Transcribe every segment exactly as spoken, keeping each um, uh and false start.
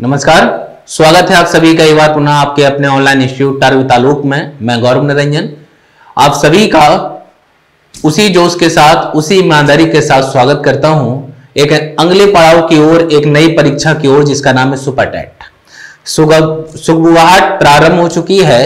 नमस्कार, स्वागत है आप सभी का एक बार पुनः आपके अपने online institute target with Alok में। मैं गौरव निरंजन आप सभी का उसी जोश के साथ, उसी ईमानदारी के साथ स्वागत करता हूं एक अगले पड़ाव की ओर, एक नई परीक्षा की ओर जिसका नाम है सुपर टेट। सुगबुवाहट प्रारंभ हो चुकी है।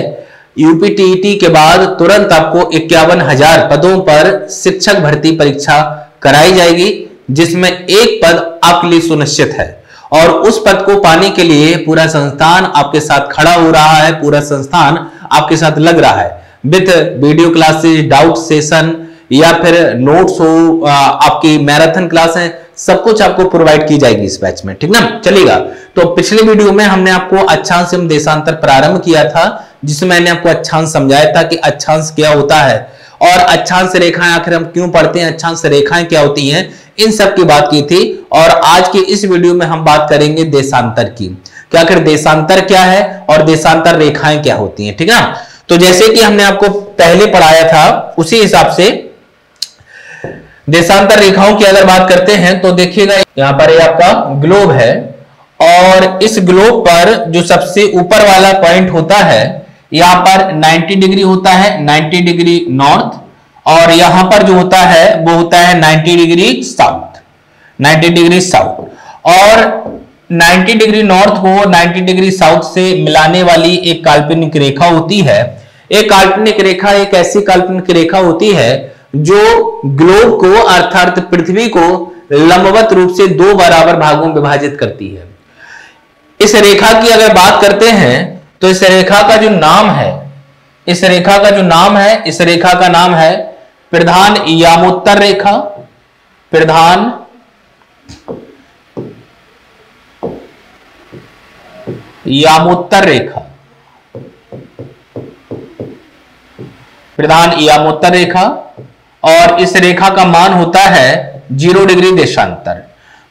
यूपीटीईटी के बाद तुरंत आपको इक्यावन हजार पदों पर शिक्षक भर्ती परीक्षा कराई जाएगी, जिसमें एक पद आपके लिए सुनिश्चित है और उस पद को पाने के लिए पूरा संस्थान आपके साथ खड़ा हो रहा है, पूरा संस्थान आपके साथ लग रहा है। With video classes, doubt session या फिर नोट्स हो, आपकी मैराथन क्लास है, सब कुछ आपको प्रोवाइड की जाएगी इस बैच में, ठीक ना चलेगा। तो पिछले वीडियो में हमने आपको अक्षांश एवं देशांतर प्रारंभ किया था, जिसमें मैंने आपको अक्षांश समझाया था कि अक्षांश क्या होता है और अक्षांश रेखाएं आखिर हम क्यों पढ़ते हैं, अक्षांश रेखाएं क्या होती हैं, इन सब की बात की थी। और आज के इस वीडियो में हम बात करेंगे देशांतर की, कि आखिर देशांतर क्या है और देशांतर रेखाएं क्या होती हैं, ठीक है। तो जैसे कि हमने आपको पहले पढ़ाया था उसी हिसाब से देशांतर रेखाओं की अगर बात करते हैं तो देखिएगा यहाँ पर ये आपका ग्लोब है और इस ग्लोब पर जो सबसे ऊपर वाला पॉइंट होता है यहाँ पर नब्बे डिग्री होता है, नब्बे डिग्री नॉर्थ, और यहाँ पर जो होता है वो होता है नब्बे डिग्री साउथ, नब्बे डिग्री साउथ। और नब्बे डिग्री नॉर्थ को नब्बे डिग्री साउथ से मिलाने वाली एक काल्पनिक रेखा होती है। एक काल्पनिक रेखा एक ऐसी काल्पनिक रेखा होती है जो ग्लोब को अर्थात पृथ्वी को लंबवत रूप से दो बराबर भागों में विभाजित करती है। इस रेखा की अगर बात करते हैं तो इस रेखा का जो नाम है, इस रेखा का जो नाम है, इस रेखा का नाम है प्रधान यामोत्तर रेखा, प्रधान यामोत्तर रेखा, प्रधान यामोत्तर रेखा। और इस रेखा का मान होता है जीरो डिग्री देशांतर।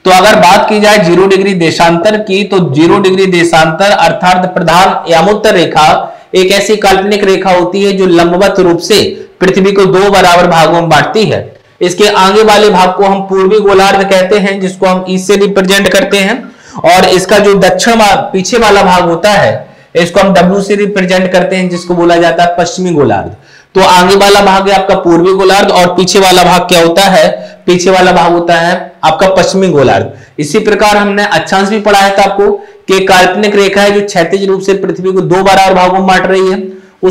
तो अगर बात की जाए जीरो डिग्री देशांतर की तो जीरो डिग्री देशांतर अर्थात प्रधान यामोत्तर रेखा एक ऐसी काल्पनिक रेखा होती है जो लंबवत रूप से पृथ्वी को दो बराबर भागों में बांटती है। इसके आगे वाले भाग को हम पूर्वी गोलार्ध कहते हैं, जिसको हम ईस्ट से रिप्रेजेंट करते हैं, और इसका जो दक्षिण पीछे वाला भाग होता है इसको हम डब्ल्यू से रिप्रेजेंट करते हैं, जिसको बोला जाता है पश्चिमी गोलार्ध। तो आगे वाला भाग है आपका पूर्वी गोलार्ध और पीछे वाला भाग क्या होता है, पीछे वाला भाग होता है आपका पश्चिमी गोलार्ध। इसी प्रकार हमने अक्षांश भी पढ़ाया था आपको कि काल्पनिक रेखा है जो क्षैतिज रूप से पृथ्वी को दो बराबर भागों में बांट रही है,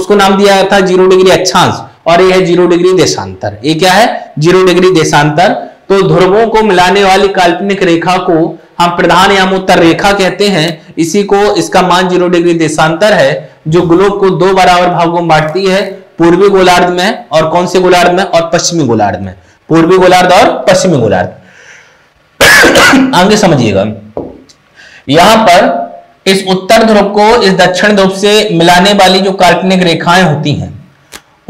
उसको नाम दिया गया था जीरो डिग्री अक्षांश और यह है जीरो डिग्री देशांतर। ये क्या है, जीरो डिग्री देशांतर। तो ध्रुवों को मिलाने वाली काल्पनिक रेखा को हम प्रधान यामोत्तर रेखा कहते हैं। इसी को, इसका मान जीरो डिग्री देशांतर है, जो ग्लोब को दो बराबर भागों में बांटती है, पूर्वी गोलार्ध में और कौन से गोलार्ध में, और पश्चिमी गोलार्ध में, पूर्वी गोलार्ध और पश्चिमी गोलार्ध। आगे समझिएगा, यहां पर इस उत्तर ध्रुव को इस दक्षिण ध्रुव से मिलाने वाली जो काल्पनिक रेखाएं होती हैं,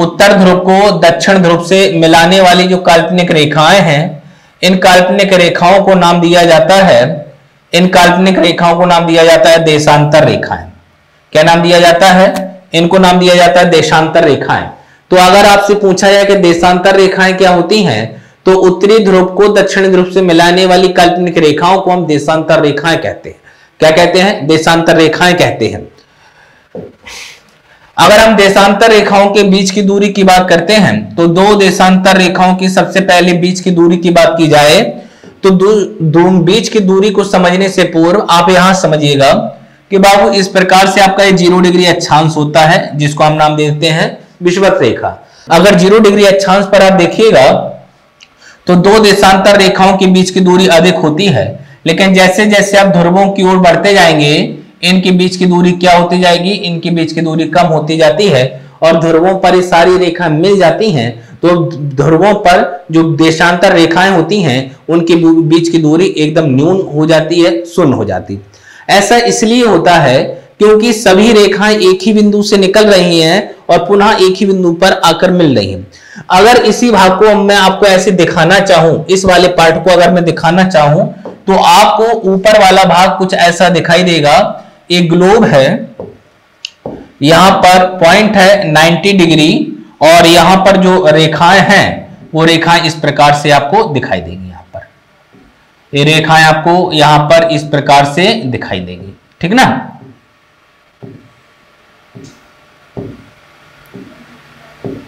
उत्तर ध्रुव को दक्षिण ध्रुव से मिलाने वाली जो काल्पनिक रेखाएं हैं, इन काल्पनिक रेखाओं को नाम दिया जाता है, इन काल्पनिक रेखाओं को नाम दिया जाता है देशांतर रेखाएं। क्या नाम दिया जाता है, इनको नाम दिया जाता है देशांतर रेखाएं। तो अगर आपसे पूछा जाए कि देशांतर रेखाएं क्या होती हैं तो उत्तरी ध्रुव को दक्षिण ध्रुव से मिलाने वाली काल्पनिक रेखाओं को हम देशांतर रेखाएं कहते हैं। क्या कहते हैं, देशांतर रेखाएं कहते हैं। अगर हम देशांतर रेखाओं के बीच की दूरी की बात करते हैं तो दो देशांतर रेखाओं की सबसे पहले बीच की दूरी की बात की जाए तो बीच की दूरी को समझने से पूर्व आप यहां समझिएगा कि बाबू इस प्रकार से आपका ये जीरो डिग्री अक्षांश होता है, जिसको हम नाम देते हैं विषुवत रेखा। अगर जीरो डिग्री अक्षांश पर आप देखिएगा तो दो देशांतर रेखाओं के बीच की दूरी अधिक होती है, लेकिन जैसे जैसे आप ध्रुवों की ओर बढ़ते जाएंगे इनके बीच की दूरी क्या होती जाएगी, इनके बीच की दूरी कम होती जाती है और ध्रुवों पर ये सारी रेखा मिल जाती हैं। तो ध्रुवों पर जो देशांतर रेखाएं होती हैं उनके बीच की दूरी एकदम न्यून हो जाती है, शून्य हो जाती है। ऐसा इसलिए होता है क्योंकि सभी रेखाएं एक ही बिंदु से निकल रही हैं और पुनः एक ही बिंदु पर आकर मिल रही हैं। अगर इसी भाग को मैं आपको ऐसे दिखाना चाहूं, इस वाले पार्ट को अगर मैं दिखाना चाहूं तो आपको ऊपर वाला भाग कुछ ऐसा दिखाई देगा। एक ग्लोब है, यहां पर पॉइंट है नब्बे डिग्री और यहां पर जो रेखाएं हैं वो रेखाएं इस प्रकार से आपको दिखाई देंगी। ये रेखाएं आपको यहां पर इस प्रकार से दिखाई देंगी। ठीक ना।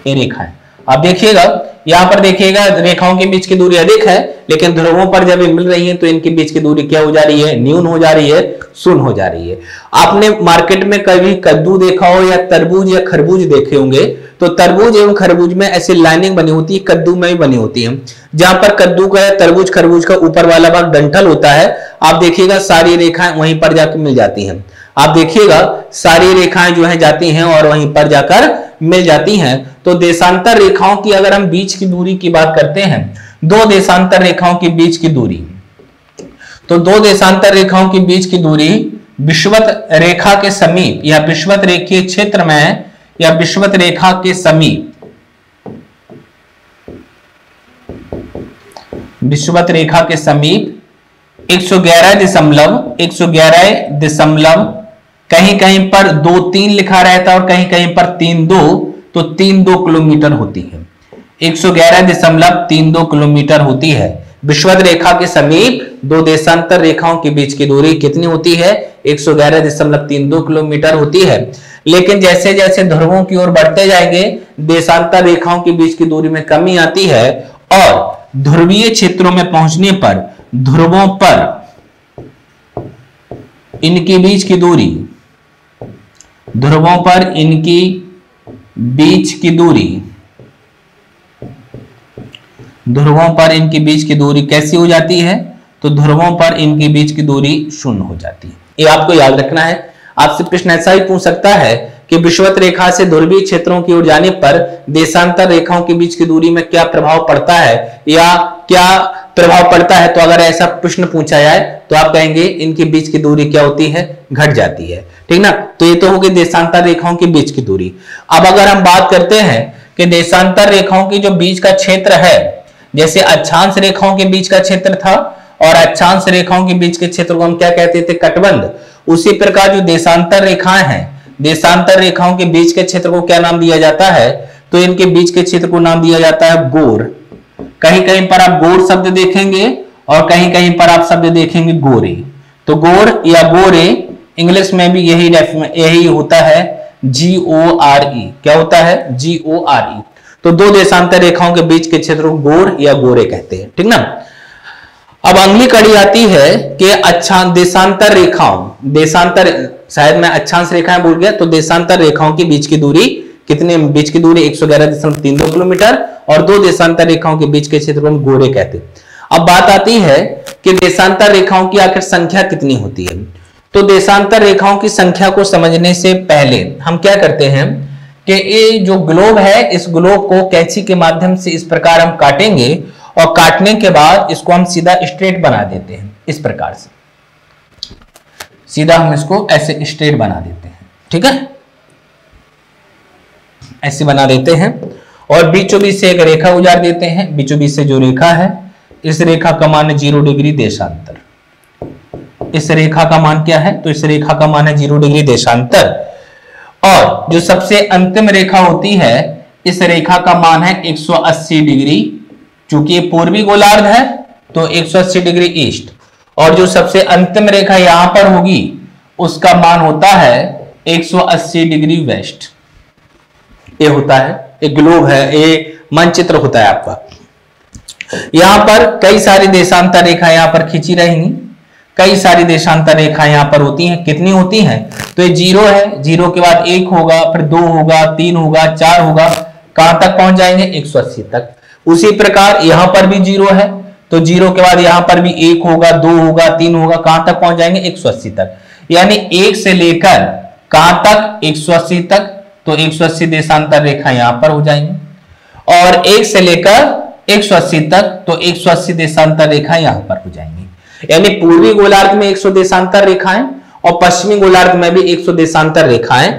ये रेखा है, आप देखिएगा यहां पर देखिएगा रेखाओं के बीच की दूरी अधिक है, लेकिन ध्रुवों पर जब मिल रही है तो इनके बीच की दूरी क्या हो जा रही है, न्यून हो जा रही है, शून्य हो जा रही है। आपने मार्केट में कभी कद्दू देखा हो या तरबूज या खरबूज देखे होंगे, तो तरबूज एवं खरबूज में ऐसी लाइनिंग बनी होती है, कद्दू में भी बनी होती है, जहां पर कद्दू का या तरबूज खरबूज का ऊपर वाला भाग डंठल होता है, आप देखिएगा सारी रेखाएं वहीं पर जाकर मिल जाती है। आप देखिएगा सारी रेखाएं जो है जाती हैं और वहीं पर जाकर मिल जाती हैं। तो देशांतर रेखाओं की अगर हम बीच की दूरी की बात करते हैं, दो देशांतर रेखाओं के बीच की दूरी, तो दो देशांतर रेखाओं के बीच की दूरी विषुवत रेखा के समीप या विषुवत रेखीय क्षेत्र में या विषुवत रेखा के समीप, विषुवत रेखा के समीप एक सौ ग्यारह दशमलव एक सौ ग्यारह दशमलव, कहीं कहीं पर दो तीन लिखा रहता है और कहीं कहीं पर तीन दो, तो तीन दो किलोमीटर होती है, एक सौ ग्यारह दशमलव तीन दो किलोमीटर होती है। विषुवत रेखा के समीप दो देशांतर रेखाओं के बीच की दूरी कितनी होती है, एक सौ ग्यारह दशमलव तीन दो किलोमीटर होती है। लेकिन जैसे जैसे ध्रुवों की ओर बढ़ते जाएंगे देशांतर रेखाओं के बीच की दूरी में कमी आती है और ध्रुवीय क्षेत्रों में पहुंचने पर ध्रुवों पर इनके बीच की दूरी, ध्रुवों पर इनकी बीच की दूरी, ध्रुवों पर इनके बीच की दूरी कैसी हो जाती है, तो ध्रुवों पर इनके बीच की दूरी शून्य हो जाती है। ये आपको याद रखना है। आपसे प्रश्न ऐसा ही पूछ सकता है कि विषुवत रेखा से ध्रुवीय क्षेत्रों की ओर जाने पर देशांतर रेखाओं के बीच की दूरी में क्या प्रभाव पड़ता है या क्या प्रभाव पड़ता है, तो अगर ऐसा प्रश्न पूछा जाए तो आप कहेंगे इनके बीच की दूरी क्या होती है, घट जाती है। ठीक ना। तो ये तो होगी देशांतर रेखाओं के बीच की दूरी। अब अगर हम बात करते हैं कि देशांतर रेखाओं की जो बीच का क्षेत्र है, जैसे अक्षांश रेखाओं के बीच का क्षेत्र था और अक्षांश रेखाओं के बीच के क्षेत्र को हम क्या कहते थे, कटबंध। उसी प्रकार जो देशांतर रेखाएं हैं, देशांतर रेखाओं के बीच के क्षेत्र को क्या नाम दिया जाता है, तो इनके बीच के क्षेत्र को नाम दिया जाता है गोर। कहीं कहीं पर आप गोर शब्द देखेंगे और कहीं कहीं पर आप शब्द देखेंगे गोरे। तो गोर या गोरे इंग्लिश में भी यही यही होता है, जी ओ आर ई। क्या होता है, जी ओ आर ई। तो दो देशांतर रेखाओं के बीच के क्षेत्र को गोर या गोरे कहते हैं। ठीक ना। अब अगली कड़ी आती है कि अच्छा देशांतर रेखाओं, देशांतर, शायद मैं अक्षांश रेखाएं बोल गया, तो देशांतर रेखाओं के बीच की दूरी कितने, बीच की दूरी एक सौ ग्यारह दशमलव तीन दो किलोमीटर और दो देशांतर रेखाओं के बीच के क्षेत्र को हम गोरे कहते हैं। अब बात आती है कि देशांतर रेखाओं की आखिर संख्या कितनी होती है। तो देशांतर रेखाओं की संख्या को समझने से पहले हम क्या करते हैं कि ये जो ग्लोब है, इस ग्लोब को कैंची के माध्यम से इस प्रकार हम काटेंगे और काटने के बाद इसको हम सीधा स्ट्रेट बना देते हैं। इस प्रकार से सीधा हम इसको ऐसे स्ट्रेट बना देते हैं। ठीक है, ऐसे बना देते हैं और बीचों बीच से एक रेखा उजार देते हैं। बीचों बीच से जो रेखा है, इस रेखा का मान है जीरो डिग्री देशांतर। इस रेखा का मान क्या है, तो इस रेखा का मान है जीरो डिग्री देशांतर। और जो सबसे अंतिम रेखा होती है, इस रेखा का मान है एक सौ अस्सी डिग्री। चूंकि पूर्वी गोलार्ध है तो एक सौ अस्सी डिग्री ईस्ट। और जो सबसे अंतिम रेखा यहां पर होगी, उसका मान होता है एक सौ अस्सी डिग्री वेस्ट। ये होता है, ये ग्लोब है, ये मानचित्र होता है आपका। यहां पर कई सारी देशांतर रेखाएं यहां पर खींची रहेंगी, कई सारी देशांतर रेखाएं यहां पर होती हैं। कितनी होती हैं, तो ये जीरो है, जीरो के बाद एक होगा, फिर दो होगा, तीन होगा, चार होगा, कहां तक पहुंच जाएंगे, एक सौ अस्सी तक। उसी प्रकार यहां पर भी जीरो है, तो जीरो के बाद यहां पर भी एक होगा, दो होगा, तीन होगा, कहां तक पहुंच जाएंगे, एक सौ अस्सी तक। यानी एक से लेकर कहां तक, एक सौ अस्सी तक। तो एक सौ अस्सी देशांतर रेखा यहां पर हो जाएंगी और एक से लेकर एक सौ अस्सी तक, तो एक सौ अस्सी देशांतर रेखा यहां पर हो जाएंगी। यानी पूर्वी गोलार्ध में एक सौ देशांतर रेखाएं और पश्चिमी गोलार्ध में भी एक सौ देशांतर रेखाएं।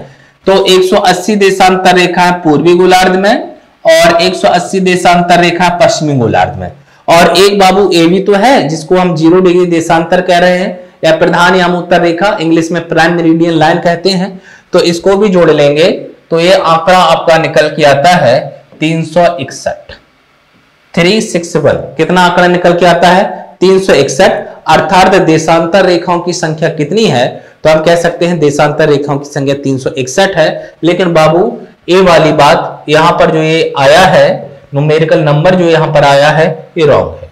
तो एक सौ अस्सी देशांतर रेखाएं पूर्वी गोलार्ध में और एक सौ अस्सी देशांतर रेखा पश्चिमी गोलार्ध में। और एक बाबू ये भी तो है जिसको हम जीरो डिग्री देशांतर कह रहे हैं, या प्रधान यामोत्तर रेखा, इंग्लिश में प्राइम मेरिडियन लाइन कहते हैं, तो इसको भी जोड़ लेंगे। तो ये आंकड़ा आपका निकल के आता है तीन सौ इकसठ, थ्री सिक्स वन। कितना आंकड़ा निकल के आता है, तीन सौ इकसठ। अर्थात देशांतर रेखाओं की संख्या कितनी है, तो हम कह सकते हैं देशांतर रेखाओं की संख्या तीन सौ इकसठ है। लेकिन बाबू ये वाली बात यहाँ पर जो ये आया है न्यूमेरिकल नंबर जो यहाँ पर आया है ये रॉन्ग है,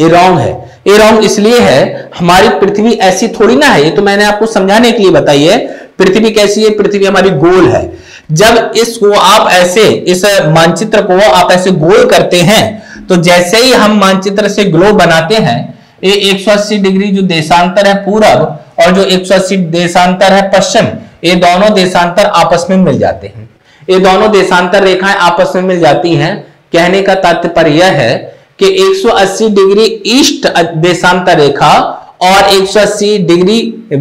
ये रॉन्ग है, ये रॉन्ग इसलिए है हमारी पृथ्वी ऐसी थोड़ी ना है, ये तो मैंने आपको समझाने के लिए बताई है। पृथ्वी कैसी है, पृथ्वी हमारी गोल है। जब इसको आप ऐसे इस मानचित्र को आप ऐसे गोल करते हैं तो जैसे ही हम मानचित्र से ग्लोब बनाते हैं ये एक सौ अस्सी डिग्री जो देशांतर है पूरब और जो एक सौ अस्सी देशांतर है पश्चिम, ये दोनों देशांतर आपस में मिल जाते हैं, ये दोनों देशांतर रेखाएं आपस में मिल जाती हैं। कहने का तात्पर्य यह है कि एक सौ अस्सी डिग्री ईस्ट देशांतर रेखा और एक सौ अस्सी डिग्री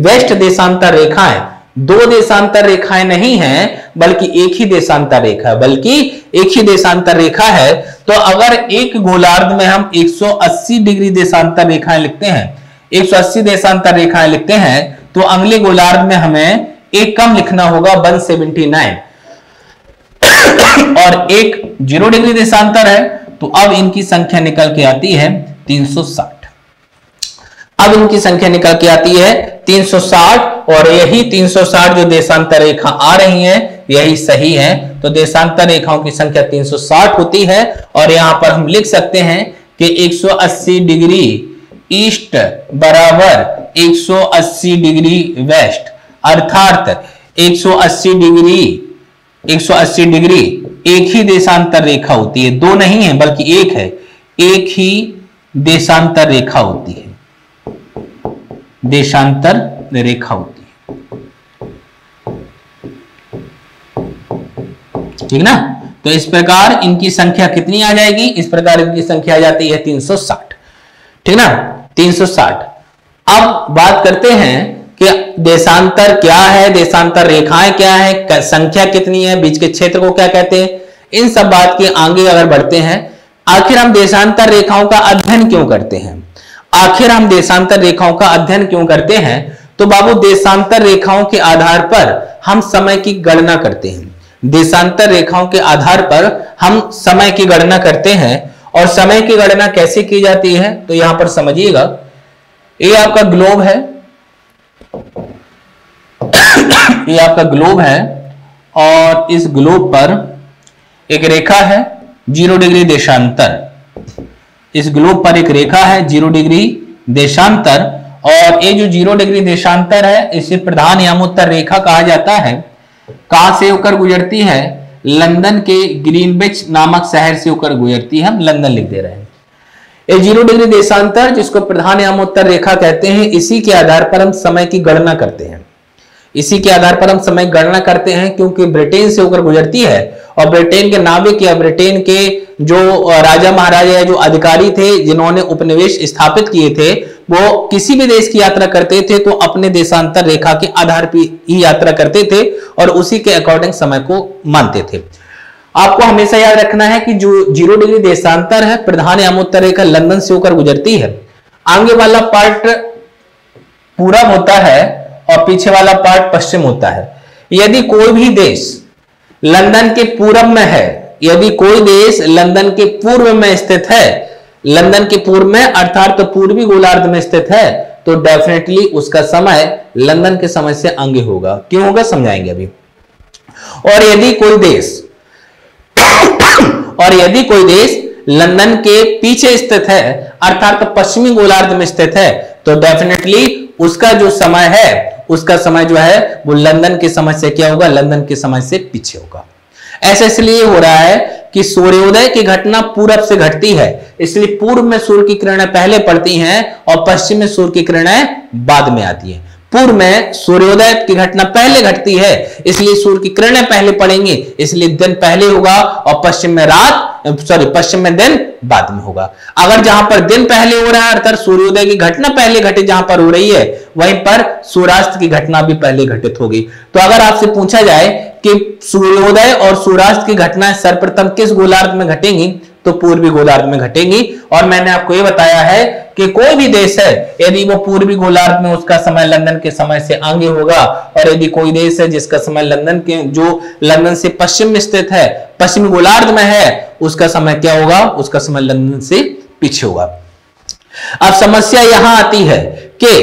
वेस्ट देशांतर रेखाएं दो देशांतर रेखाएं नहीं हैं, बल्कि एक ही देशांतर रेखा बल्कि एक ही देशांतर रेखा है। तो अगर एक गोलार्ध में हम एक सौ अस्सी डिग्री देशांतर रेखाएं लिखते हैं, एक सौ अस्सी देशांतर रेखाएं लिखते हैं, तो अगले गोलार्ध में हमें एक कम लिखना होगा एक सौ उन्यासी और एक जीरो डिग्री देशांतर है, तो अब इनकी संख्या निकल के आती है तीन सौ साठ। अब इनकी संख्या निकल के आती है तीन सौ साठ और यही तीन सौ साठ जो देशांतर रेखा आ रही है यही सही है। तो देशांतर रेखाओं की संख्या तीन सौ साठ होती है और यहां पर हम लिख सकते हैं कि एक सौ अस्सी डिग्री ईस्ट बराबर एक सौ अस्सी डिग्री वेस्ट, अर्थात एक सौ अस्सी डिग्री एक सौ अस्सी डिग्री एक ही देशांतर रेखा होती है, दो नहीं है बल्कि एक है, एक ही देशांतर रेखा होती है, देशांतर रेखा होती है, ठीक ना। तो इस प्रकार इनकी संख्या कितनी आ जाएगी, इस प्रकार इनकी संख्या आ जाती है तीन सौ साठ, ठीक ना, तीन सौ साठ। अब बात करते हैं कि देशांतर क्या है, देशांतर रेखाएं क्या है, संख्या कितनी है, बीच के क्षेत्र को क्या कहते हैं, इन सब बात के आगे अगर बढ़ते हैं। आखिर हम देशांतर रेखाओं का अध्ययन क्यों करते हैं, आखिर हम देशांतर रेखाओं का अध्ययन क्यों करते हैं, तो बाबू देशांतर रेखाओं के आधार पर हम समय की गणना करते हैं। देशांतर रेखाओं के आधार पर हम समय की गणना करते हैं और समय की गणना कैसे की जाती है, तो यहां पर समझिएगा ये आपका ग्लोब है, ये आपका ग्लोब है और इस ग्लोब पर एक रेखा है जीरो डिग्री देशांतर, इस ग्लोब पर एक रेखा है जीरो डिग्री देशांतर और ये जो जीरो डिग्री देशांतर है इसे प्रधान यामोत्तर रेखा कहा जाता है। कहां से होकर गुजरती है, लंदन के ग्रीनविच नामक शहर से होकर गुजरती है, हम लंदन लिख दे रहे हैं। ये जीरो डिग्री देशांतर जिसको प्रधान यामोत्तर रेखा कहते हैं, इसी के आधार पर हम समय की गणना करते हैं, इसी के आधार पर हम समय गणना करते हैं क्योंकि ब्रिटेन से होकर गुजरती है और ब्रिटेन के नाविक या ब्रिटेन के जो राजा महाराजा या जो अधिकारी थे जिन्होंने उपनिवेश स्थापित किए थे वो किसी भी देश की यात्रा करते थे तो अपने देशांतर रेखा के आधार पर ही यात्रा करते थे और उसी के अकॉर्डिंग समय को मानते थे। आपको हमेशा याद रखना है कि जो जीरो डिग्री देशांतर है प्रधान यामोत्तर रेखा लंदन से होकर गुजरती है, आगे वाला पार्ट पूरब होता है और पीछे वाला पार्ट पश्चिम होता है। यदि कोई भी देश लंदन के पूर्व में है, यदि कोई देश लंदन के पूर्व में स्थित है, लंदन के पूर्व में अर्थात तो पूर्वी गोलार्ध में स्थित है, तो डेफिनेटली उसका समय लंदन के समय से आगे होगा। क्यों होगा समझाएंगे अभी। और यदि कोई देश और यदि कोई देश लंदन के पीछे स्थित है अर्थात तो पश्चिमी गोलार्ध में स्थित है, तो डेफिनेटली उसका जो समय है उसका समय जो है वो लंदन के समय से क्या होगा, लंदन के समय से पीछे होगा। ऐसा इसलिए हो रहा है कि सूर्योदय की घटना पूरब से घटती है, इसलिए पूर्व में सूर्य की किरणें पहले पड़ती हैं और पश्चिम में सूर्य की किरणें बाद में आती हैं। पूर्व में सूर्योदय की घटना पहले घटती है इसलिए सूर्य की किरणें पहले पड़ेंगी, इसलिए दिन पहले होगा और पश्चिम में रात सॉरी पश्चिम में दिन बाद में होगा। अगर जहां पर दिन पहले हो रहा है अर्थात सूर्योदय की घटना पहले घटित जहां पर हो रही है वहीं पर सूर्यास्त की घटना भी पहले घटित होगी। तो अगर आपसे पूछा जाए कि सूर्योदय और सूर्यास्त की घटना सर्वप्रथम किस गोलार्ध में घटेंगी, तो पूर्वी गोलार्ध में घटेंगी। और मैंने आपको यह बताया है कि कोई भी देश है यदि वो पूर्वी गोलार्ध में उसका समय लंदन के समय से आगे होगा, और यदि कोई देश है जिसका समय लंदन के जो लंदन से पश्चिम में स्थित है पश्चिम गोलार्ध में है उसका समय क्या होगा, उसका समय लंदन से पीछे होगा। अब समस्या यहां आती है कि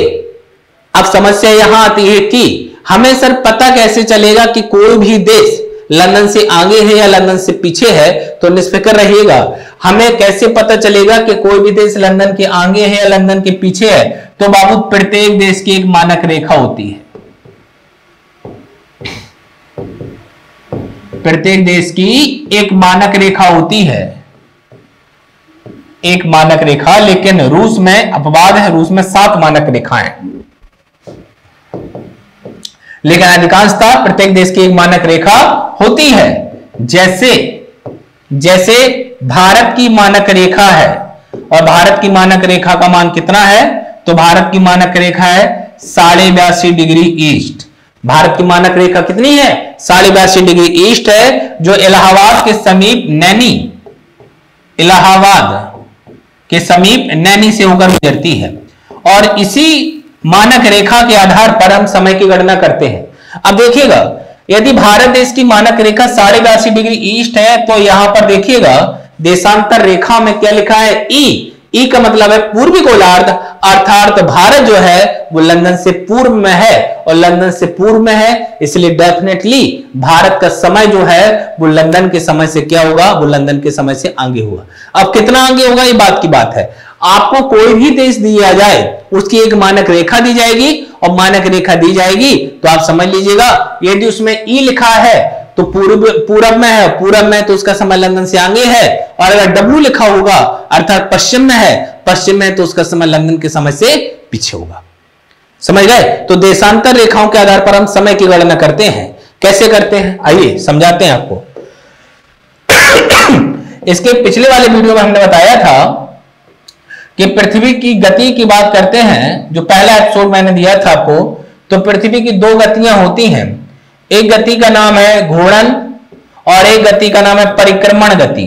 अब समस्या यहां आती है कि हमें सर पता कैसे चलेगा कि कोई भी देश लंदन से आगे है या लंदन से पीछे है। तो निष्फिक्र रहिएगा, हमें कैसे पता चलेगा कि कोई भी देश लंदन के आगे है या लंदन के पीछे है? तो बाबू प्रत्येक देश की एक मानक रेखा होती है, प्रत्येक देश की एक मानक रेखा होती है, एक मानक रेखा। लेकिन रूस में अपवाद है, रूस में सात मानक रेखाएं, लेकिन अधिकांशतः प्रत्येक देश की एक मानक रेखा होती है। जैसे जैसे भारत की मानक रेखा है, और भारत की मानक रेखा का मान कितना है? तो भारत की मानक रेखा है साढ़े बयासी डिग्री ईस्ट। भारत की मानक रेखा कितनी है? साढ़े बयासी डिग्री ईस्ट है, जो इलाहाबाद के समीप नैनी, इलाहाबाद के समीप नैनी से होकर गुजरती है। और इसी मानक रेखा के आधार पर हम समय की गणना करते हैं। अब देखिएगा, यदि भारत देश की मानक रेखा साढ़े बयासी डिग्री ईस्ट है, तो यहां पर देखिएगा देशांतर रेखा में क्या लिखा है? ई। ई का मतलब है पूर्वी गोलार्ध, अर्थात भारत जो है वो लंदन से पूर्व में है, और लंदन से पूर्व में है इसलिए डेफिनेटली भारत का समय जो है वो लंदन के समय से क्या होगा? वो लंदन के समय से आगे होगा। अब कितना आगे होगा ये बात की बात है। आपको कोई भी देश दिया जाए, उसकी एक मानक रेखा दी जाएगी, और मानक रेखा दी जाएगी तो आप समझ लीजिएगा यदि उसमें ई लिखा है तो पूर्व पूरब में है, पूरब में तो उसका समय लंदन से आगे है। और अगर डब्ल्यू लिखा होगा अर्थात पश्चिम में है, पश्चिम में तो उसका समय लंदन के समय से पीछे होगा। समझ गए? तो देशांतर रेखाओं के आधार पर हम समय की गणना करते हैं। कैसे करते हैं आइए समझाते हैं आपको। इसके पिछले वाले वीडियो में हमने बताया था कि पृथ्वी की गति की बात करते हैं, जो पहला एपिसोड मैंने दिया था आपको। तो पृथ्वी की दो गतियां होती हैं, एक गति का नाम है घूर्णन और एक गति का नाम है परिक्रमण गति।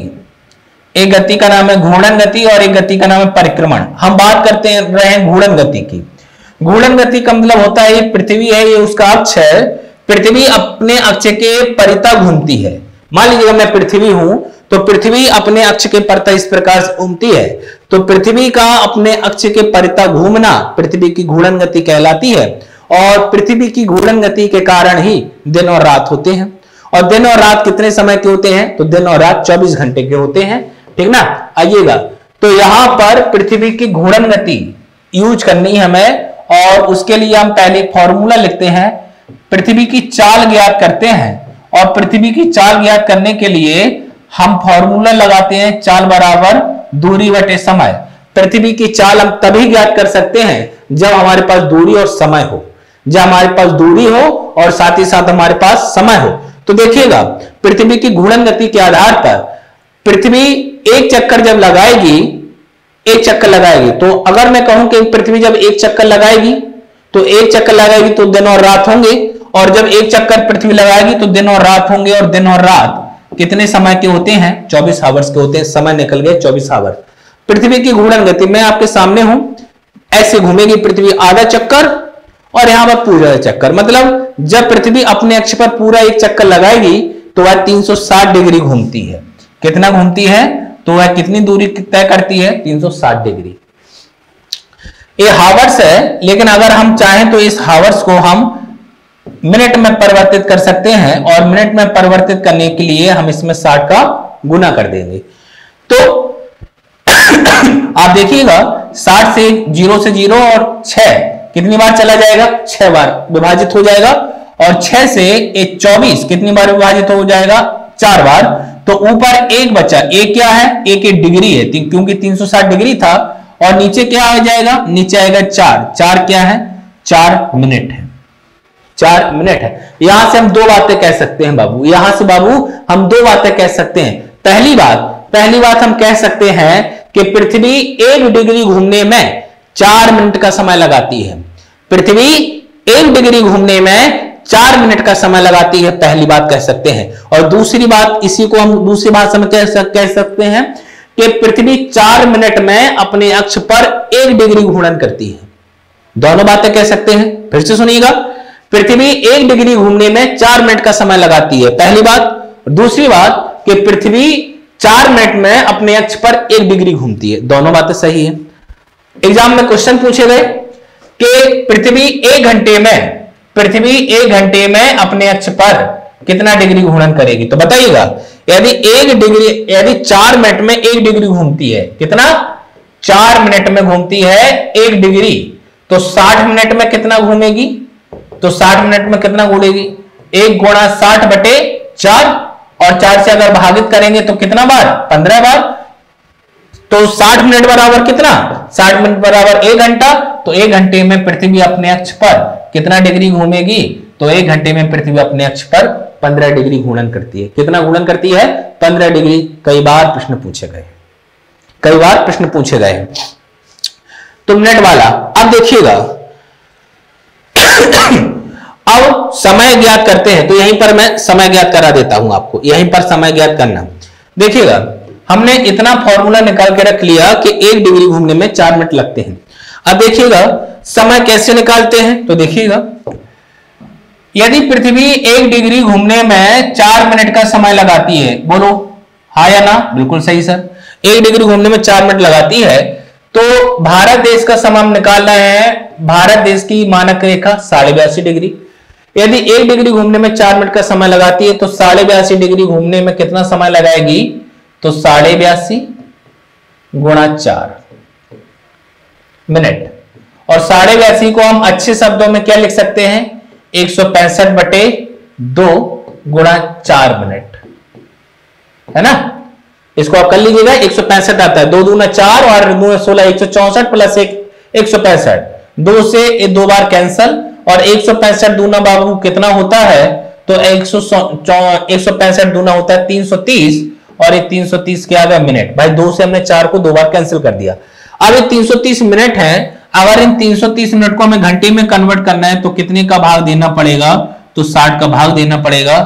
एक गति का नाम है घूर्णन गति और एक गति का नाम है परिक्रमण। हम बात करते रहे हैं घूर्णन गति की। घूर्णन गति का मतलब होता है ये पृथ्वी है, ये उसका अक्ष है, पृथ्वी अपने अक्ष के परिता घूमती है। मान लीजिएगा मैं पृथ्वी हूं, तो पृथ्वी अपने अक्ष के परिता इस प्रकार से घूमती है। तो पृथ्वी का अपने अक्ष के परिता घूमना पृथ्वी की घूर्णन गति कहलाती है। और पृथ्वी की घूर्णन गति के कारण ही दिन और रात होते हैं। और दिन और रात कितने समय के होते हैं? तो दिन और रात चौबीस घंटे के होते हैं, ठीक ना? आइएगा, तो यहां पर पृथ्वी की घूर्णन गति यूज करनी है हमें, और उसके लिए हम पहले फॉर्मूला लिखते हैं, पृथ्वी की चाल ज्ञात करते हैं। और पृथ्वी की चाल ज्ञात करने के लिए हम फॉर्मूला लगाते हैं, चाल बराबर दूरी बटे समय। पृथ्वी की चाल हम तभी ज्ञात कर सकते हैं जब हमारे पास दूरी और समय हो, जब हमारे पास दूरी हो और साथ ही साथ हमारे पास समय हो। तो देखिएगा पृथ्वी की घूर्णन गति के आधार पर पृथ्वी एक चक्कर जब लगाएगी, एक चक्कर लगाएगी, तो अगर मैं कहूं कि पृथ्वी जब एक चक्कर लगाएगी तो एक चक्कर लगाएगी तो दिन और रात होंगे, और जब एक चक्कर पृथ्वी लगाएगी तो दिन और रात होंगे। और दिन और रात कितने समय के होते हैं? चौबीस आवर्स के होते हैं। समय निकल गए चौबीस आवर्स। पृथ्वी की घूर्णन गति, मैं आपके सामने हूं, ऐसे घूमेगी पृथ्वी आधा चक्कर और यहां पर पूरा चक्कर। मतलब जब पृथ्वी अपने अक्ष पर पूरा एक चक्कर लगाएगी तो वह तीन सौ साठ डिग्री घूमती है। कितना घूमती है? तो वह कितनी दूरी तय करती है? तीन सौ साठ डिग्री। ये हावर्स है, लेकिन अगर हम चाहें तो इस हावर्स को हम मिनट में परिवर्तित कर सकते हैं, और मिनट में परिवर्तित करने के लिए हम इसमें साठ का गुना कर देंगे। तो आप देखिएगा साठ से जीरो से जीरो और छह कितनी बार चला जाएगा? छह बार विभाजित हो जाएगा। और छह से एक चौबीस कितनी बार विभाजित हो जाएगा? चार बार। तो ऊपर एक बचा, एक क्या है? एक एक डिग्री है, क्योंकि तीन सौ साठ डिग्री था। और नीचे क्या आ जाएगा? नीचे आएगा चार। चार क्या है? चार मिनट है, चार मिनट है। यहां से हम दो बातें कह सकते हैं बाबू, यहां से बाबू हम दो बातें कह सकते हैं। पहली बात, पहली बात हम कह सकते हैं कि पृथ्वी एक डिग्री घूमने में चार मिनट का समय लगाती है। पृथ्वी एक डिग्री घूमने में चार मिनट का समय लगाती है, पहली बात कह सकते हैं। और दूसरी बात, इसी को हम दूसरी बात समझ कह सकते हैं कि पृथ्वी चार मिनट में अपने अक्ष पर एक डिग्री घूर्णन करती है। दोनों बातें कह सकते हैं। फिर से सुनिएगा, पृथ्वी एक डिग्री घूमने में चार मिनट का समय लगाती है, पहली बात। दूसरी बात कि पृथ्वी चार मिनट में अपने अक्ष पर एक डिग्री घूमती है। दोनों बातें सही है। एग्जाम में क्वेश्चन पूछे गए कि पृथ्वी एक घंटे में पृथ्वी एक घंटे में अपने अक्ष पर कितना डिग्री घूर्णन करेगी। तो बताइएगा, यदि एक डिग्री यदि चार मिनट में एक डिग्री घूमती है, कितना चार मिनट में घूमती है एक डिग्री, तो साठ मिनट में कितना घूमेगी, तो साठ मिनट में कितना घूमेगी, एक गुणा साठ बटे चार, और चार से अगर भागित करेंगे तो कितना बार, पंद्रह बार। तो साठ मिनट बराबर कितना, साठ मिनट बराबर एक घंटा। तो एक घंटे में पृथ्वी अपने अक्ष पर कितना डिग्री घूमेगी, तो एक घंटे में पृथ्वी अपने अक्ष पर पंद्रह डिग्री घूर्णन करती है। कितना घूर्णन करती है, पंद्रह डिग्री। कई बार प्रश्न पूछे गए कई बार प्रश्न पूछे गए तो मिनट वाला। अब देखिएगा, अब समय ज्ञात करते हैं। तो यहीं पर मैं समय ज्ञात करा देता हूं आपको, यहीं पर समय ज्ञात करना। देखिएगा, हमने इतना फॉर्मूला निकाल के रख लिया कि एक डिग्री घूमने में चार मिनट लगते हैं। अब देखिएगा समय कैसे निकालते हैं। तो देखिएगा, यदि पृथ्वी एक डिग्री घूमने में चार मिनट का समय लगाती है, बोलो हाँ या ना। बिल्कुल सही सर, एक डिग्री घूमने में चार मिनट लगाती है। तो भारत देश का समय हम निकाल रहे हैं, भारत देश की मानक रेखा साढ़े बयासी डिग्री। यदि एक डिग्री घूमने में चार मिनट का समय लगाती है तो साढ़े बयासी डिग्री घूमने में कितना समय लगाएगी, तो साढ़े बयासी गुणा चार मिनट। और साढ़े बयासी को हम अच्छे शब्दों में क्या लिख सकते हैं, एक सौ पैंसठ बटे दो गुणा चार मिनट, है ना। इसको आप कर लीजिएगा, एक सौ पैंसठ आता है, दो दूना चार और दो सोलह, एक सौ चौसठ प्लस एक सौ पैंसठ, दो से दो बार कैंसल, और एक सौ पैंसठ दूना बाबू कितना होता है, तो एक सौ एक सौ पैंसठ दूना होता है तीन सौ तीस, और ये तीन सौ तीस क्या आ गया, मिनट। भाई दो से हमने चार को दो बार कैंसिल कर दिया। अब ये तीन सौ तीस मिनट है, अगर इन तीन सौ तीस मिनट को हमें घंटे में कन्वर्ट करना है तो कितने का भाग देना पड़ेगा, तो साठ का भाग देना पड़ेगा।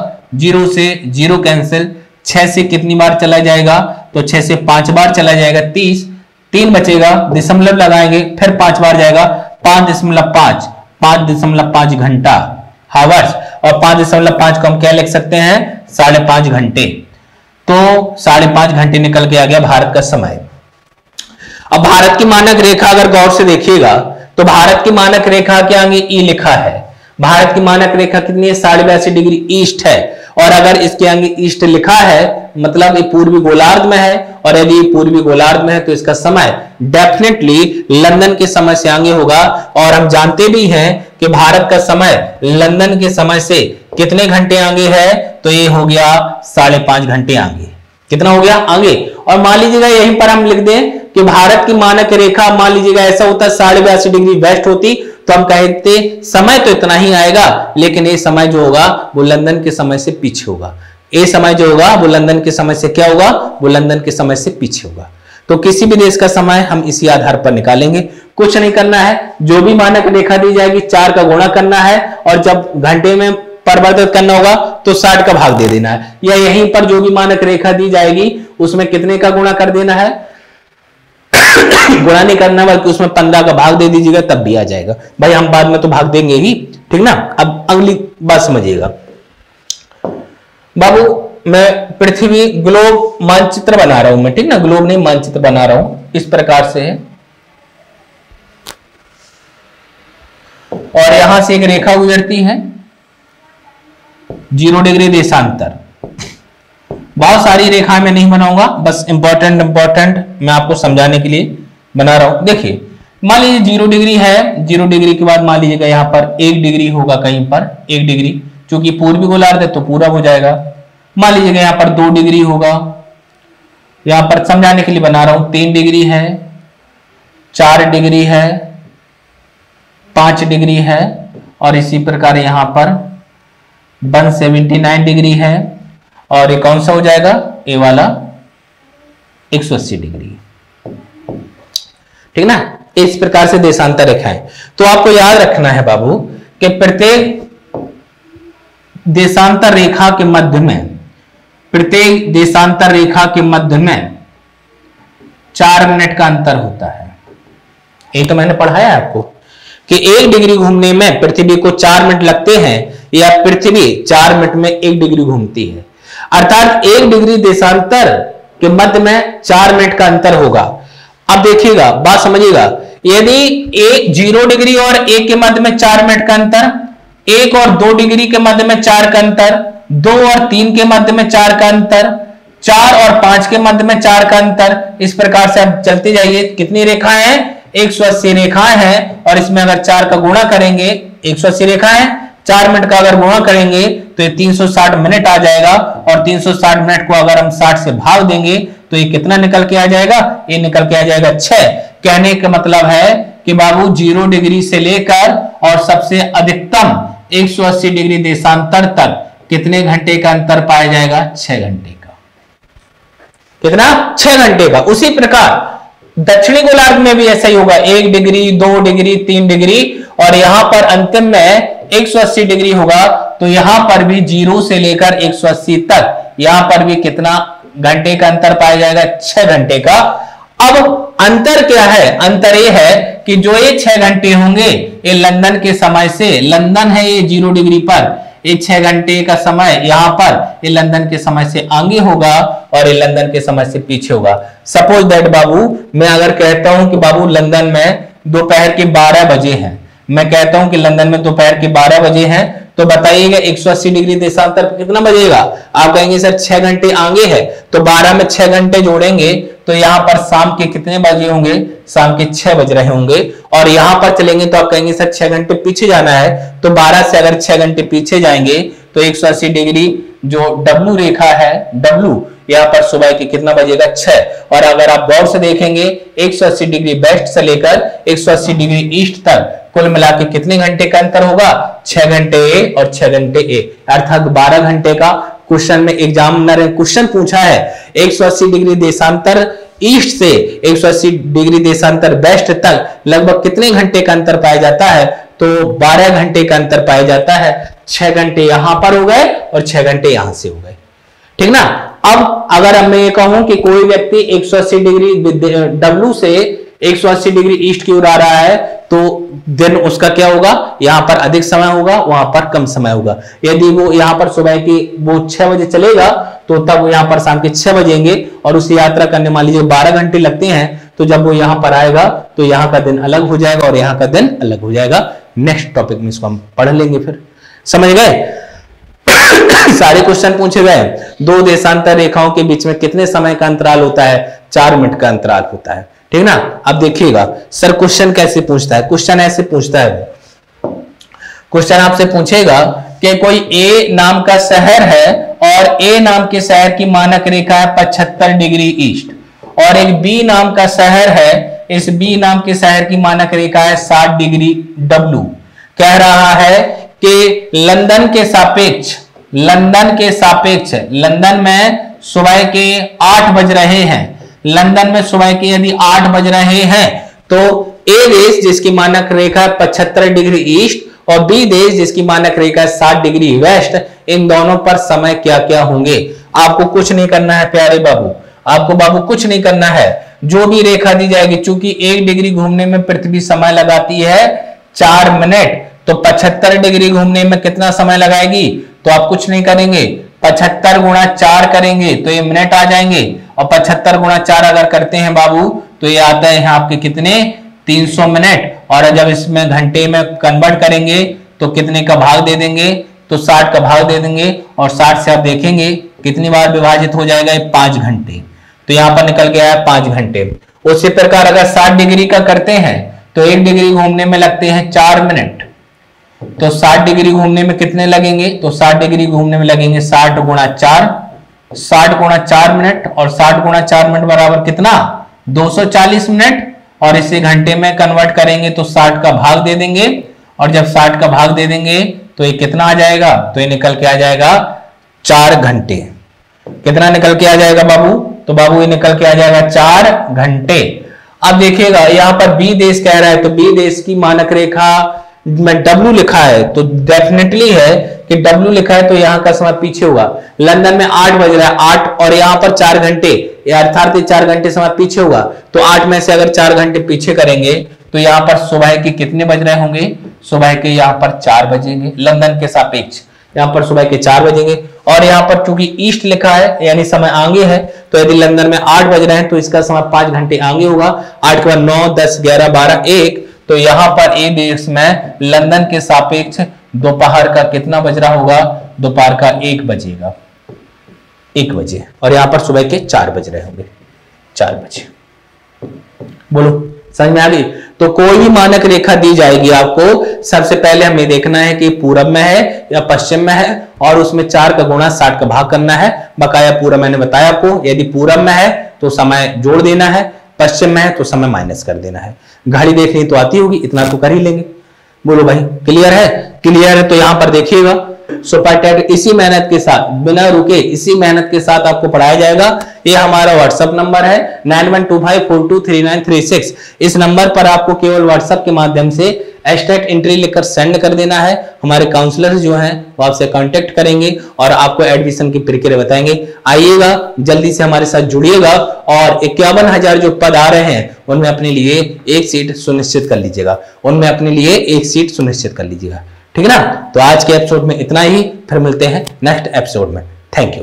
जीरो से जीरो कैंसिल, छह से कितनी बार चला जाएगा, तो छह से पांच बार चला जाएगा, तीस, तीन बचेगा, दशमलव लगाएंगे, फिर पांच बार जाएगा, पांच दशमलव पांच पांच दशमलव पांच घंटा हावर्स, और पांच दशमलव पांच को हम क्या लिख सकते हैं, साढ़े पांच घंटे। तो साढ़े पांच घंटे निकल के आ गया भारत का समय। अब भारत की मानक रेखा अगर गौर से देखिएगा तो भारत की मानक रेखा के आगे ई लिखा है। भारत की मानक रेखा कितनी है, साढ़े बयासी डिग्री ईस्ट है, और अगर इसके आगे ईस्ट लिखा है मतलब ये पूर्वी गोलार्ध में है, और यदि पूर्वी गोलार्ध में है तो इसका समय डेफिनेटली लंदन के समय से आगे होगा। और हम जानते भी हैं कि भारत का समय लंदन के समय से कितने घंटे आगे है, तो ये हो गया साढ़े पांच घंटे आगे। कितना हो गया आगे। और मान लीजिएगा यहीं पर हम लिख दें कि भारत की मानक रेखा, मान लीजिएगा ऐसा होता साढ़े बयासी डिग्री वेस्ट होती, तो हम कहते समय तो इतना ही आएगा, लेकिन ये समय जो होगा वो लंदन के समय से पीछे होगा। ये समय जो होगा वो लंदन के समय से क्या होगा, वो लंदन के समय से पीछे होगा। तो किसी भी देश का समय हम इसी आधार पर निकालेंगे, कुछ नहीं करना है। जो भी मानक रेखा दी जाएगी चार का गुणा करना है, और जब घंटे में परिवर्तित करना होगा तो साठ का भाग दे देना है, या यहीं पर जो भी मानक रेखा दी जाएगी उसमें कितने का गुणा कर देना है, गुणा नहीं करना बल्कि उसमें पंद्रह का भाग दे दीजिएगा, तब भी आ जाएगा। भाई हम बाद में तो भाग देंगे ही, ठीक ना। अब अगली बात समझिएगा बाबू, मैं पृथ्वी ग्लोब मानचित्र बना रहा हूं मैं, ठीक ना, ग्लोब नहीं मानचित्र बना रहा हूं, इस प्रकार से है, और यहां से एक रेखा गुजरती है जीरो डिग्री देशांतर। बहुत सारी रेखाएं मैं नहीं बनाऊंगा, बस इंपॉर्टेंट इंपॉर्टेंट मैं आपको समझाने के लिए बना रहा हूं। देखिए मान लीजिए जीरो डिग्री है, जीरो डिग्री के बाद मान लीजिएगा यहाँ पर एक डिग्री होगा, कहीं पर एक डिग्री, क्योंकि पूर्वी गोलार्ध है तो पूरा हो जाएगा। मान लीजिएगा यहाँ पर दो डिग्री होगा, यहाँ पर समझाने के लिए बना रहा हूं, तीन डिग्री है, चार डिग्री है, पांच डिग्री है, और इसी प्रकार यहाँ पर वन सेवेंटी नाइन डिग्री है, और ये कौन सा हो जाएगा, ये वाला एक सौ अस्सी डिग्री, ठीक ना। इस प्रकार से देशांतर रेखाएं। तो आपको याद रखना है बाबू कि प्रत्येक देशांतर रेखा के मध्य में प्रत्येक देशांतर रेखा के मध्य में चार मिनट का अंतर होता है। ये तो मैंने पढ़ाया आपको कि एक डिग्री घूमने में पृथ्वी को चार मिनट लगते हैं, या पृथ्वी चार मिनट में एक डिग्री घूमती है, अर्थात एक डिग्री देशांतर के मध्य में चार मिनट का अंतर होगा। अब देखिएगा, बात समझिएगा, यदि एक जीरो डिग्री और एक के मध्य में चार मिनट का अंतर, एक और दो डिग्री के मध्य में चार का अंतर, दो और तीन के मध्य में चार का अंतर, चार और पांच के मध्य में चार का अंतर, इस प्रकार से आप चलते जाइए। कितनी रेखाएं हैं? एक सौ अस्सी रेखाएं हैं और इसमें अगर चार का गुणा करेंगे, एक सौ अस्सी रेखाएं, चार मिनट का अगर गुणा करेंगे तो ये तीन सौ साठ मिनट आ जाएगा और तीन सौ साठ मिनट को अगर हम साठ से भाग देंगे तो ये कितना निकल के आ जाएगा? ये निकल के आ जाएगा छह। कहने का मतलब है कि बाबू जीरो डिग्री से लेकर और सबसे अधिकतम एक सौ अस्सी डिग्री देशांतर तक कितने घंटे का अंतर पाया जाएगा? छह घंटे का। कितना? छह घंटे का। उसी प्रकार दक्षिणी गोलार्ध में भी ऐसा ही होगा, एक डिग्री, दो डिग्री, तीन डिग्री और यहां पर अंतिम में एक सौ अस्सी डिग्री होगा, तो यहां पर भी जीरो से लेकर एक सौ अस्सी तक यहां पर भी कितना घंटे का अंतर पाया जाएगा? छह घंटे का। अब अंतर क्या है? अंतर यह है कि जो ये छह घंटे होंगे ये लंदन के समय से, लंदन है ये जीरो डिग्री पर, ये छह घंटे का समय यहां पर ये लंदन के समय से आगे होगा और ये लंदन के समय से पीछे होगा। सपोज दैट बाबू मैं अगर कहता हूं कि बाबू लंदन में दोपहर के बारह बजे है, मैं कहता हूं कि लंदन में दोपहर के बारह बजे हैं, तो बताइएगा एक सौ अस्सी डिग्री देशांतर पर कितना बजेगा? आप कहेंगे सर छह घंटे आगे है, तो बारह में छह घंटे जोड़ेंगे तो यहाँ पर शाम के कितने बजे होंगे? शाम के छह बज रहे होंगे। और यहाँ पर चलेंगे तो आप कहेंगे सर छह घंटे पीछे जाना है, तो बारह से अगर छह घंटे पीछे जाएंगे तो एक सौ अस्सी डिग्री जो डब्लू रेखा है, डब्लू यहाँ पर सुबह के कितना बजेगा? छह। और अगर आप गौर से देखेंगे एक सौ अस्सी डिग्री वेस्ट से लेकर एक सौ अस्सी डिग्री ईस्ट तक कुल मिलाकर कितने घंटे का अंतर होगा? छह घंटे ए और छह घंटे ए, अर्थात बारह घंटे का। क्वेश्चन में एग्जामिनर ने क्वेश्चन पूछा है एक सौ अस्सी डिग्री देशांतर ईस्ट से एक सौ अस्सी डिग्री देशांतर वेस्ट तक लगभग कितने घंटे का अंतर पाया जाता है? तो बारह घंटे का अंतर पाया जाता है। छह घंटे यहां पर हो गए और छह घंटे यहां से हो गए, ठीक ना। अब अगर मैं ये कहूं कि कोई व्यक्ति एक सौ अस्सी डिग्री डब्लू से एक सौ अस्सी डिग्री ईस्ट की ओर आ रहा है, तो दिन उसका क्या होगा? यहां पर अधिक समय होगा, वहां पर कम समय होगा। यदि वो यहां पर सुबह की वो छह बजे चलेगा तो तब वो यहां पर शाम के छह बजेंगे और उस यात्रा करने मान लीजिए बारह घंटे लगते हैं, तो जब वो यहां पर आएगा तो यहां का दिन अलग हो जाएगा और यहां का दिन अलग हो जाएगा। नेक्स्ट टॉपिक में इसको हम पढ़ लेंगे, फिर समझ गए। सारे क्वेश्चन पूछे गए। दो देशांतर रेखाओं के बीच में कितने समय का अंतराल होता है? चार मिनट का अंतराल होता है, ठीक ना। अब देखिएगा सर क्वेश्चन कैसे पूछता है। क्वेश्चन ऐसे पूछता है, क्वेश्चन आपसे पूछेगा कि कोई ए नाम का शहर है और ए नाम के शहर की मानक रेखा है पचहत्तर डिग्री ईस्ट और एक बी नाम का शहर है, इस बी नाम के शहर की मानक रेखा है साठ डिग्री डब्लू। कह रहा है कि लंदन के सापेक्ष, लंदन के सापेक्ष, लंदन में सुबह के आठ बज रहे हैं, लंदन में सुबह के यदि आठ बज रहे हैं तो ए देश जिसकी मानक रेखा पचहत्तर डिग्री ईस्ट और बी देश जिसकी मानक रेखा साठ डिग्री वेस्ट, इन दोनों पर समय क्या क्या होंगे? आपको कुछ नहीं करना है प्यारे बाबू, आपको बाबू कुछ नहीं करना है। जो भी रेखा दी जाएगी, चूंकि एक डिग्री घूमने में पृथ्वी समय लगाती है चार मिनट, तो पचहत्तर डिग्री घूमने में कितना समय लगाएगी? तो आप कुछ नहीं करेंगे, पचहत्तर गुणा चार करेंगे तो ये मिनट आ जाएंगे और पचहत्तर गुणा चार अगर करते हैं बाबू तो ये आता है आपके कितने? तीन सौ मिनट। और जब इसमें घंटे में कन्वर्ट करेंगे तो कितने का भाग दे देंगे? तो साठ का भाग दे देंगे और साठ से आप देखेंगे कितनी बार विभाजित हो जाएगा? ये पांच घंटे, तो यहाँ पर निकल गया है पांच घंटे। उसी प्रकार अगर साठ डिग्री का करते हैं तो एक डिग्री घूमने में लगते हैं चार मिनट, तो साठ डिग्री घूमने में कितने लगेंगे? तो साठ डिग्री घूमने में लगेंगे साठ गुणा चार, साठ गुणा चार मिनट और साठ गुणा चार मिनट बराबर कितना? दो सौ चालीस मिनट। और इसे घंटे में कन्वर्ट करेंगे तो साठ का भाग दे देंगे और जब साठ का भाग दे देंगे तो ये कितना आ जाएगा? तो ये निकल के आ जाएगा चार घंटे। कितना निकल के आ जाएगा बाबू? तो बाबू ये निकल के आ जाएगा चार घंटे। अब देखिएगा यहां पर बी देश कह रहा है, तो बी देश की मानक रेखा मैं डब्लू लिखा है तो डेफिनेटली है कि डब्लू लिखा है तो यहाँ का समय पीछे होगा। लंदन में आठ बज रहा है, आठ और यहाँ पर चार घंटे, अर्थात चार घंटे समय पीछे होगा, तो आठ में से अगर चार घंटे पीछे करेंगे तो यहाँ पर सुबह के कितने बज रहे होंगे? सुबह के यहाँ पर चार बजेंगे लंदन के सापेक्ष, यहाँ पर सुबह के चार बजेंगे। और यहाँ पर चूंकि ईस्ट लिखा है यानी समय आगे है, तो यदि लंदन में आठ बज रहे हैं तो इसका समय पांच घंटे आगे होगा। आठ के बाद नौ, दस, ग्यारह, बारह, एक, तो यहाँ पर ए देश में लंदन के सापेक्ष दोपहर का कितना बज रहा होगा? दोपहर का एक बजेगा, एक बजे। और यहाँ पर सुबह के चार बज रहे होंगे, चार बजे। बोलो समझ में आ गई? तो कोई भी मानक रेखा दी जाएगी आपको, सबसे पहले हमें देखना है कि पूरब में है या पश्चिम में है, और उसमें चार का गुणा साठ का भाग करना है। बकाया पूरा मैंने बताया आपको। यदि पूरब में है तो समय जोड़ देना है, पश्चिम में है तो समय माइनस कर देना है। घड़ी देखनी तो आती होगी, इतना तो कर ही लेंगे। बोलो भाई क्लियर है? क्लियर है तो यहाँ पर देखिएगा, सुपर टेट इसी मेहनत के साथ, बिना रुके इसी मेहनत के साथ आपको पढ़ाया जाएगा। ये हमारा व्हाट्सएप नंबर है nine one two five four two three nine three six. इस नंबर पर आपको केवल व्हाट्सएप के माध्यम से एस्टेट एंट्री लिखकर सेंड कर देना है। हमारे काउंसलर्स जो हैं वो आपसे कांटेक्ट करेंगे और आपको एडमिशन की प्रक्रिया बताएंगे। आइएगा, जल्दी से हमारे साथ जुड़िएगा और इक्यावन हजार जो पद आ रहे हैं उनमें अपने लिए एक सीट सुनिश्चित कर लीजिएगा, उनमें अपने लिए एक सीट सुनिश्चित कर लीजिएगा, ठीक है ना? तो आज के एपिसोड में इतना ही, फिर मिलते हैं नेक्स्ट एपिसोड में। Thank you.